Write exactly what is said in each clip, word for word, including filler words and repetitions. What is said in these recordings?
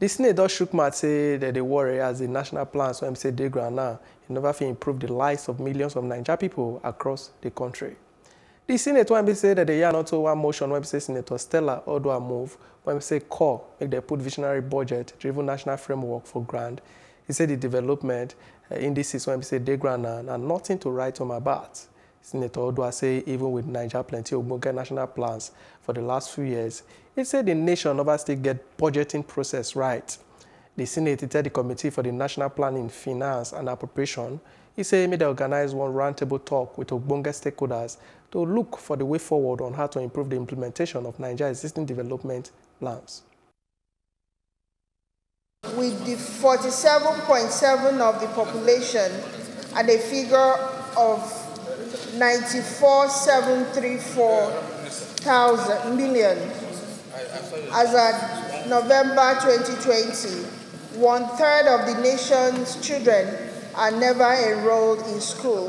The snake does shook mouth say that they worry as the national plan, so I'm say dey ground now, in order to improve the lives of millions of Naija people across the country. The Senate when they say that they are not one motion when they say Senator Stella Oduah move, when they say call, make they put visionary budget, driven national framework for grant. He said the development uh, indices when they say dey ground now, and nothing to write home about. Senator Oduah say even with Naija plenty of Ogbonge national plans for the last few years, he said the nation never still get budgeting process right. The Senate tell the Committee for the National Plan in Finance and Appropriation, he said may they organize one roundtable talk with Ogbonge stakeholders to look for the way forward on how to improve the implementation of Nigeria's existing development plans. With the forty-seven point seven of the population and a figure of ninety-four thousand seven hundred thirty-four million. As at November twenty twenty, one third of the nation's children are never enrolled in school.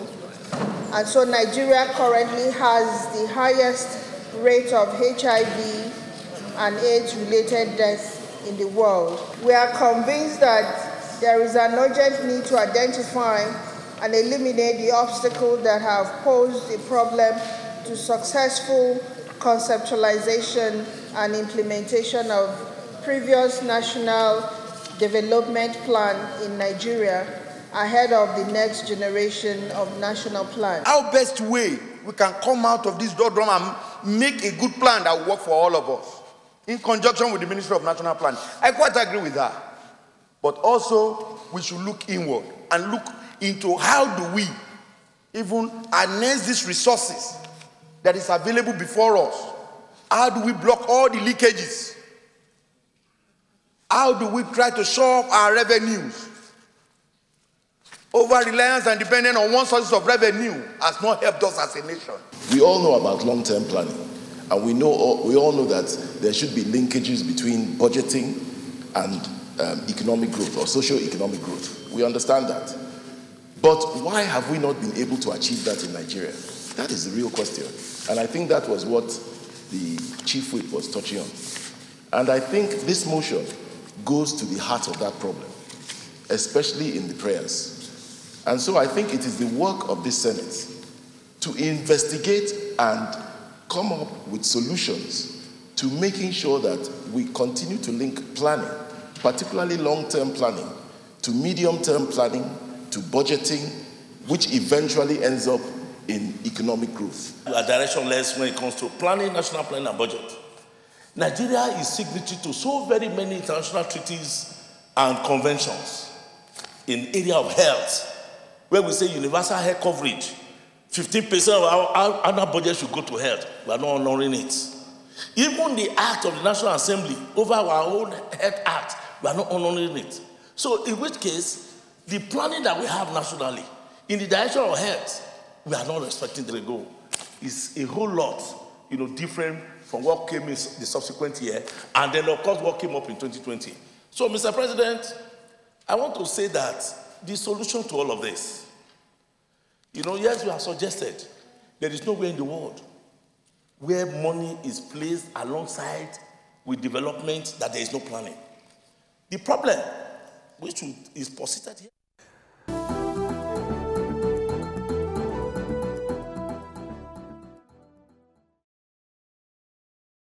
And so Nigeria currently has the highest rate of H I V and AIDS-related deaths in the world. We are convinced that there is an urgent need to identify and eliminate the obstacles that have posed the problem to successful conceptualization and implementation of previous national development plan in Nigeria ahead of the next generation of national plans. Our best way we can come out of this doldrum and make a good plan that will work for all of us, in conjunction with the Ministry of National Plan. I quite agree with that. But also, we should look inward and look into how do we even harness these resources that is available before us. How do we block all the leakages? How do we try to shore up our revenues? Over-reliance and dependence on one source of revenue has not helped us as a nation. We all know about long-term planning, and we, know, we all know that there should be linkages between budgeting and um, economic growth or socio-economic growth. We understand that. But why have we not been able to achieve that in Nigeria? That is the real question. And I think that was what the Chief Whip was touching on. And I think this motion goes to the heart of that problem, especially in the prayers. And so I think it is the work of this Senate to investigate and come up with solutions to making sure that we continue to link planning, particularly long-term planning, to medium-term planning, to budgeting, which eventually ends up in economic growth. We are directionless when it comes to planning, national planning and budget. Nigeria is signatory to so very many international treaties and conventions in the area of health, where we say universal health coverage, fifteen percent of our annual budget should go to health. We are not honoring it. Even the act of the National Assembly over our own health act, we are not honoring it. So in which case, the planning that we have nationally, in the direction of health, we are not respecting the goal. It's a whole lot, you know, different from what came in the subsequent year, and then, of course, what came up in twenty twenty. So, Mister President, I want to say that the solution to all of this, you know, yes, you have suggested there is nowhere in the world where money is placed alongside with development that there is no planning. The problem which is persisted here.